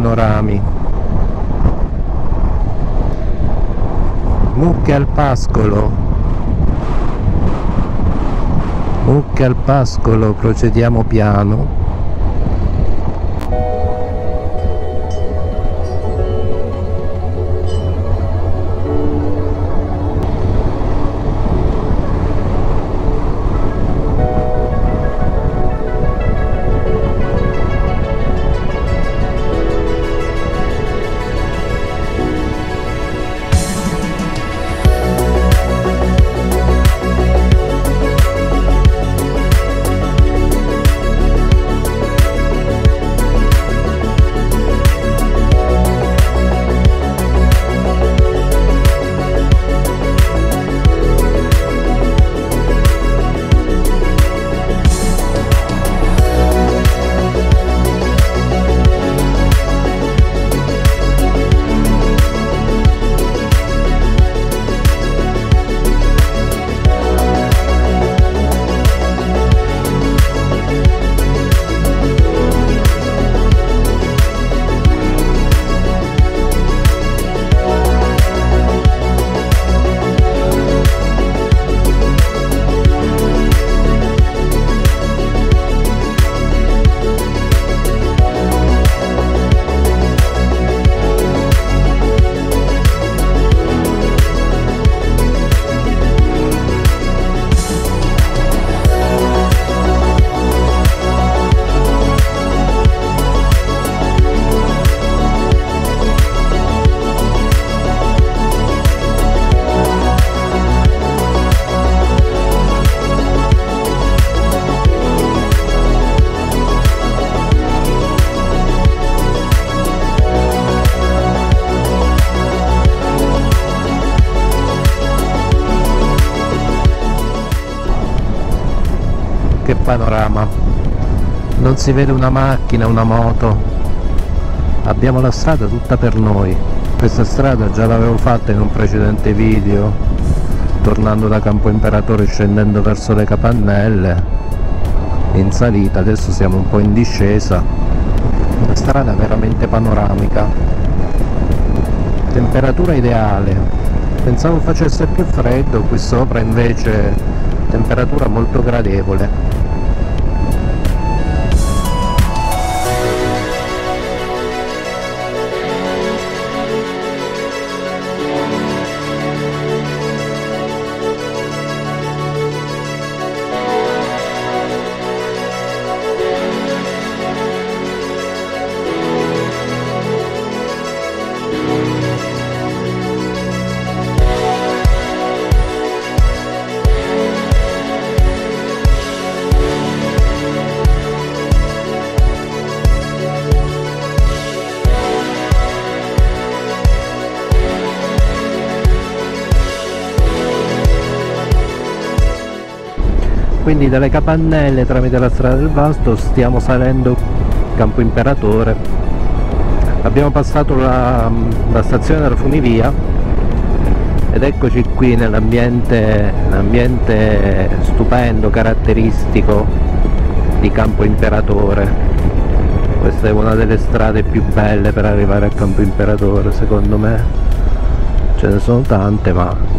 panorami. Mucche al pascolo, procediamo piano. Che panorama, non si vede una macchina, una moto, abbiamo la strada tutta per noi. Questa strada già l'avevo fatta in un precedente video, tornando da Campo Imperatore scendendo verso le Capannelle in salita, adesso siamo un po' in discesa. Una strada veramente panoramica, temperatura ideale, pensavo facesse più freddo, qui sopra invece temperatura molto gradevole. Quindi dalle Capannelle tramite la Strada del Vasto stiamo salendo Campo Imperatore, abbiamo passato la stazione della funivia ed eccoci qui nell'ambiente stupendo, caratteristico di Campo Imperatore. Questa è una delle strade più belle per arrivare a Campo Imperatore, secondo me. Ce ne sono tante, ma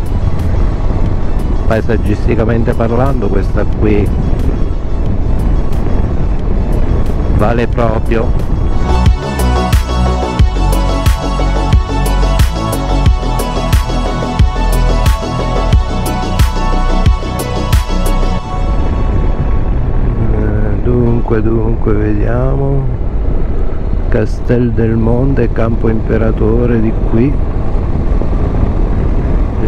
paesaggisticamente parlando questa qui vale proprio. Dunque vediamo Castel del Monte, Campo Imperatore di qui.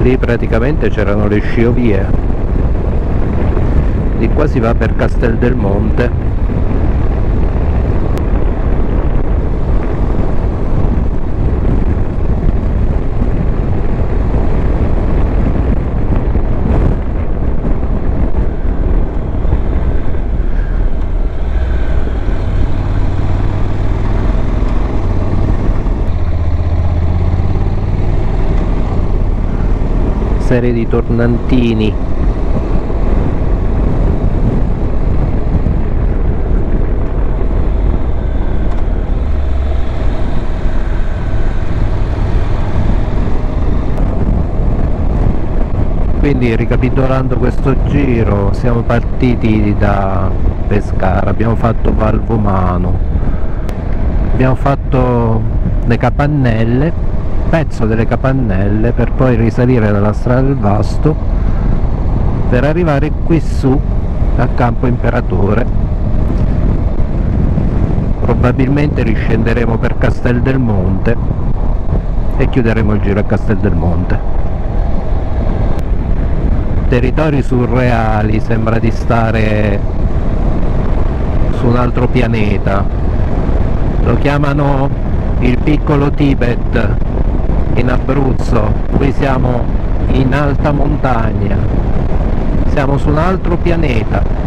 Lì praticamente c'erano le sciovie, di qua si va per Castel del Monte. Serie di tornantini, Quindi, ricapitolando questo giro, siamo partiti da Pescara, abbiamo fatto Valvomano, abbiamo fatto le capannelle, pezzo delle capannelle, per poi risalire dalla Strada del Vasto per arrivare qui su a Campo Imperatore. Probabilmente riscenderemo per Castel del Monte e chiuderemo il giro a Castel del Monte. Territori surreali, sembra di stare su un altro pianeta. Lo chiamano il Piccolo Tibet in Abruzzo. Qui siamo in alta montagna, siamo su un altro pianeta.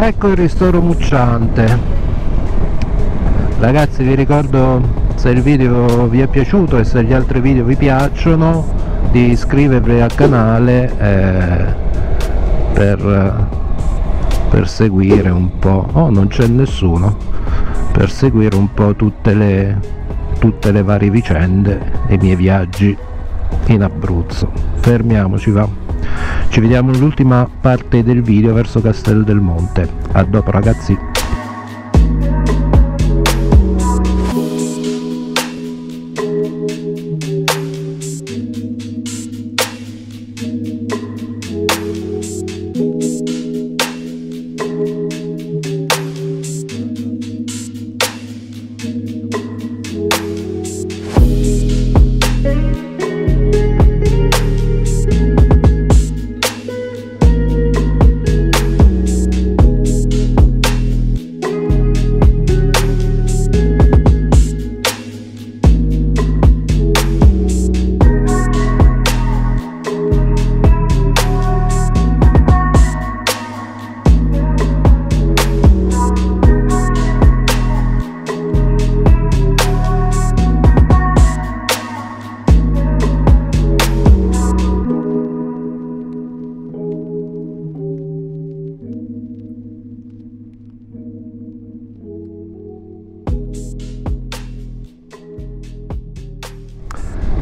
Ecco il ristoro Mucciante. Ragazzi, vi ricordo, se il video vi è piaciuto e se gli altri video vi piacciono, di iscrivervi al canale per seguire un po', oh non c'è nessuno, per seguire un po' tutte le varie vicende e i miei viaggi in Abruzzo. Fermiamoci, va. Ci vediamo nell'ultima parte del video verso Castel del Monte. A dopo, ragazzi.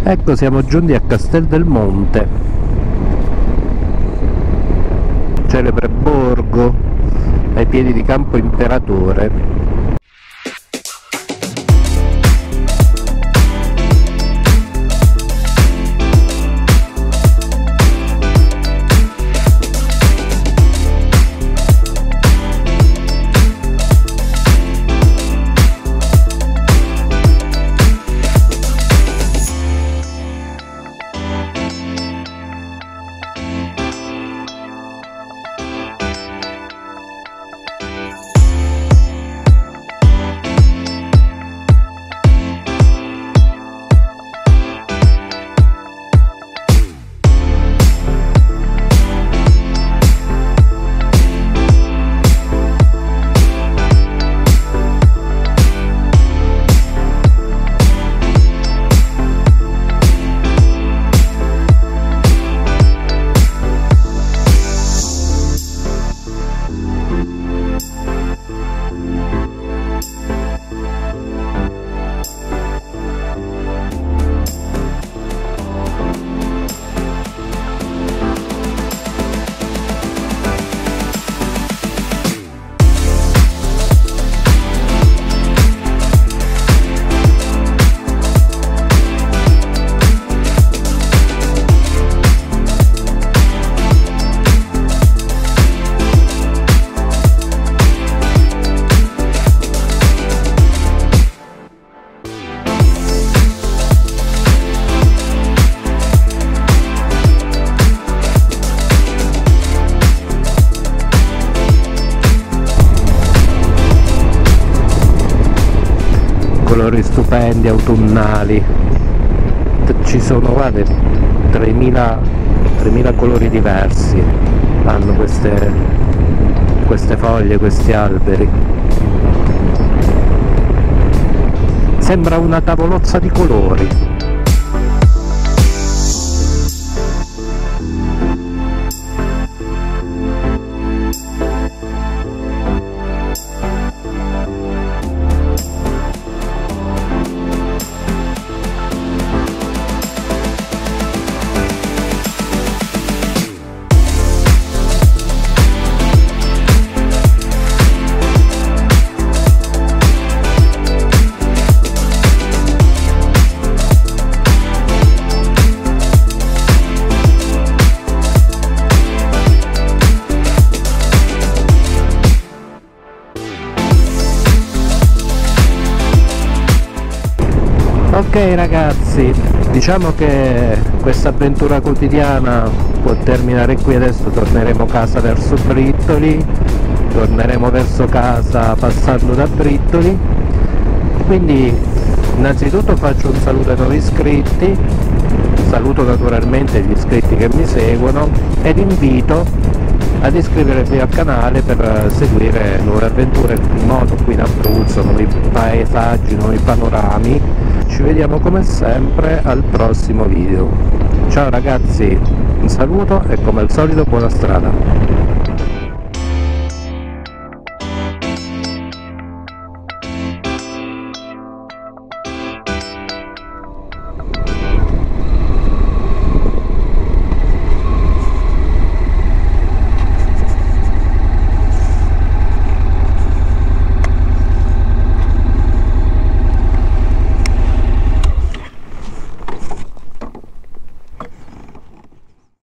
Ecco, siamo giunti a Castel del Monte, celebre borgo ai piedi di Campo Imperatore. colori stupendi autunnali. Ci sono, guarda, 3000 colori diversi hanno queste foglie, questi alberi. Sembra una tavolozza di colori. Ok ragazzi, diciamo che questa avventura quotidiana può terminare qui. Adesso torneremo a casa verso Brittoli, torneremo verso casa passando da Brittoli. Quindi innanzitutto faccio un saluto ai nuovi iscritti, saluto naturalmente gli iscritti che mi seguono ed invito ad iscrivervi al canale per seguire nuove avventure in moto qui in Abruzzo, nuovi paesaggi, nuovi panorami. Ci vediamo come sempre al prossimo video. Ciao ragazzi, un saluto e come al solito buona strada!